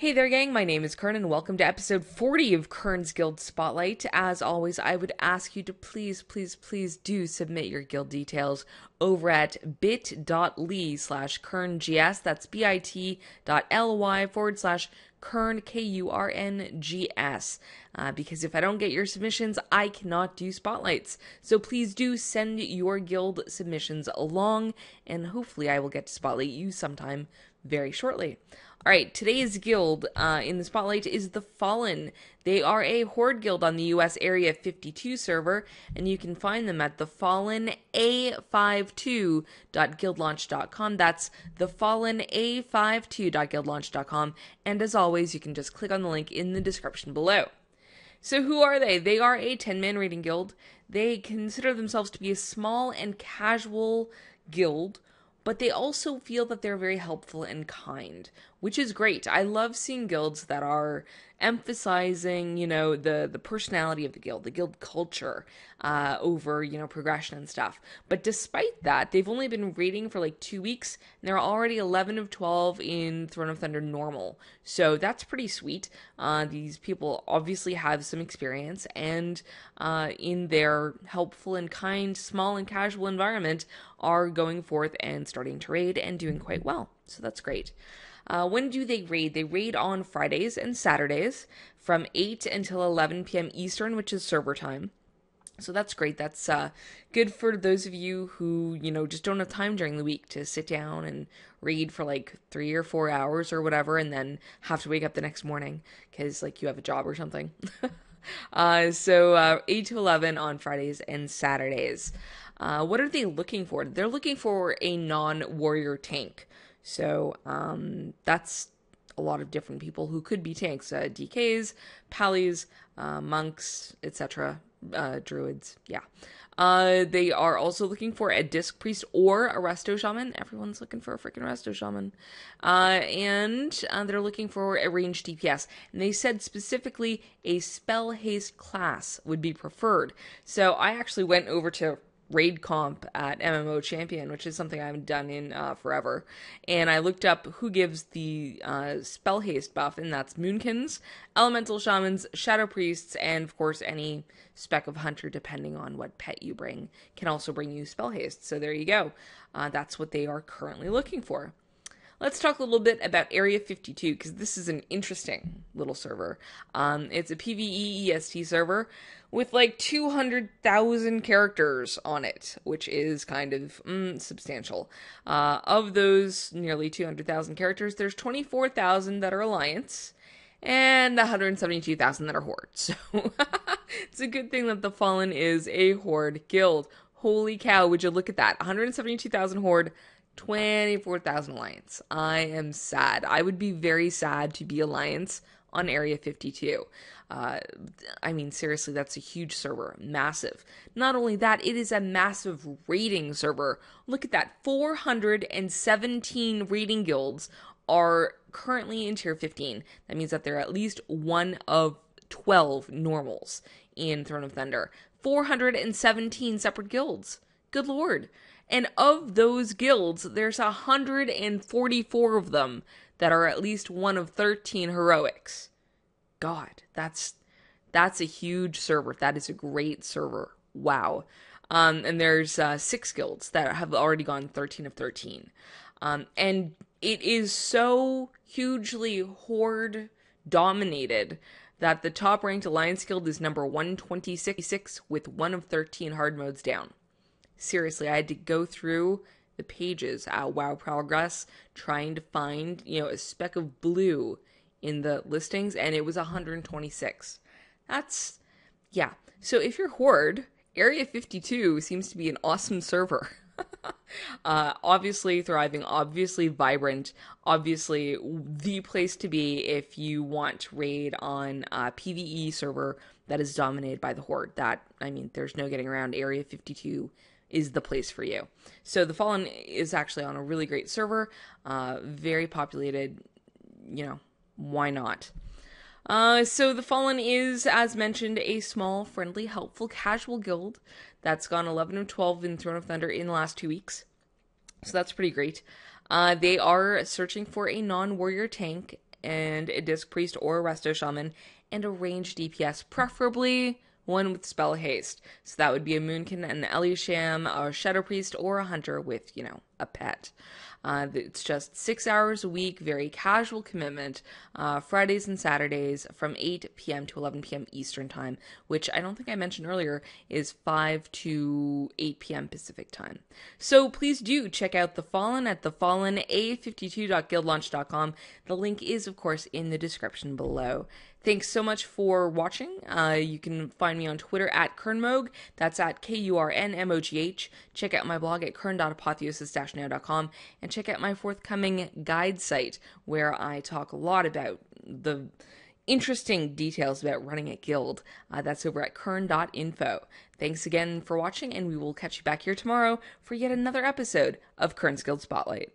Hey there gang, my name is Kurn and welcome to episode 40 of Kurn's Guild Spotlight. As always, I would ask you to please do submit your guild details over at bit.ly/KurnGS, that's bit.ly/KurnGS, because if I don't get your submissions, I cannot do spotlights. So please do send your guild submissions along, and hopefully I will get to spotlight you sometime very shortly. Alright, today's guild in the spotlight is The Fallen. They are a horde guild on the US Area 52 server, and you can find them at thefallena52.guildlaunch.com. That's thefallena52.guildlaunch.com, and as always, you can just click on the link in the description below. So who are they? They are a 10-man raiding guild. They consider themselves to be a small and casual guild, but they also feel that they're very helpful and kind, which is great. I love seeing guilds that are emphasizing, you know, the personality of the guild culture, over, you know, progression and stuff. But despite that, they've only been raiding for like 2 weeks, and they're already 11 of 12 in Throne of Thunder normal. So that's pretty sweet. These people obviously have some experience, and in their helpful and kind, small and casual environment, are going forth and starting to raid and doing quite well. So that's great. When do they raid? They raid on Fridays and Saturdays from 8 until 11 p.m. Eastern, which is server time. So that's great. That's good for those of you who, you know, just don't have time during the week to sit down and raid for like 3 or 4 hours or whatever, and then have to wake up the next morning because like you have a job or something. 8 to 11 on Fridays and Saturdays. What are they looking for? They're looking for a non-warrior tank. So, that's a lot of different people who could be tanks, DKs, Pallies, monks, etc., druids, yeah. They are also looking for a disc priest or a resto shaman. Everyone's looking for a freaking resto shaman. And they're looking for a ranged DPS. And they said specifically a spell haste class would be preferred. So I actually went over to Raid comp at MMO Champion, which is something I haven't done in forever. And I looked up who gives the spell haste buff, and that's Moonkins, elemental shamans, shadow priests, and of course any spec of hunter, depending on what pet you bring, can also bring you spell haste. So there you go. That's what they are currently looking for. Let's talk a little bit about Area 52, because this is an interesting little server. It's a PvE EST server with like 200,000 characters on it, which is kind of substantial. Of those nearly 200,000 characters, there's 24,000 that are Alliance, and 172,000 that are Horde. So it's a good thing that The Fallen is a Horde guild. Holy cow, would you look at that. 172,000 Horde, 24,000 Alliance. I am sad. I would be very sad to be Alliance on Area 52. I mean, seriously, that's a huge server. Massive. Not only that, it is a massive raiding server. Look at that. 417 raiding guilds are currently in tier 15. That means that they're at least one of 12 normals in Throne of Thunder. 417 separate guilds. Good lord. And of those guilds, there's 144 of them that are at least one of 13 heroics. God, that's a huge server. That is a great server. Wow. And there's 6 guilds that have already gone 13 of 13. And it is so hugely horde dominated that the top ranked Alliance guild is number 126 with one of 13 hard modes down. Seriously, I had to go through the pages at WoW Progress trying to find, you know, a speck of blue in the listings, and it was 126. That's, yeah. So if you're Horde, Area 52 seems to be an awesome server. Obviously thriving, obviously vibrant, obviously the place to be if you want to raid on a PvE server that is dominated by the Horde. That, I mean, there's no getting around. Area 52 is the place for you. So The Fallen is actually on a really great server, very populated, you know, why not? So The Fallen is, as mentioned, a small, friendly, helpful, casual guild that's gone 11 of 12 in Throne of Thunder in the last 2 weeks. So that's pretty great. They are searching for a non-warrior tank and a Disc Priest or a Resto Shaman, and a ranged DPS, preferably one with Spell Haste. So that would be a Moonkin, an Elisham, a Shadow Priest, or a Hunter with, you know, a pet. It's just 6 hours a week, very casual commitment, Fridays and Saturdays from 8 p.m. to 11 p.m. Eastern Time, which I don't think I mentioned earlier is 5 to 8 p.m. Pacific Time. So please do check out The Fallen at thefallena52.guildlaunch.com. The link is, of course, in the description below. Thanks so much for watching. You can find me on Twitter at kurnmogh. That's at KURNMOGH. Check out my blog at kurn.apotheosis-now.com and check out my forthcoming guide site where I talk a lot about the interesting details about running a guild. That's over at kurn.info. Thanks again for watching, and we will catch you back here tomorrow for yet another episode of Kurn's Guild Spotlight.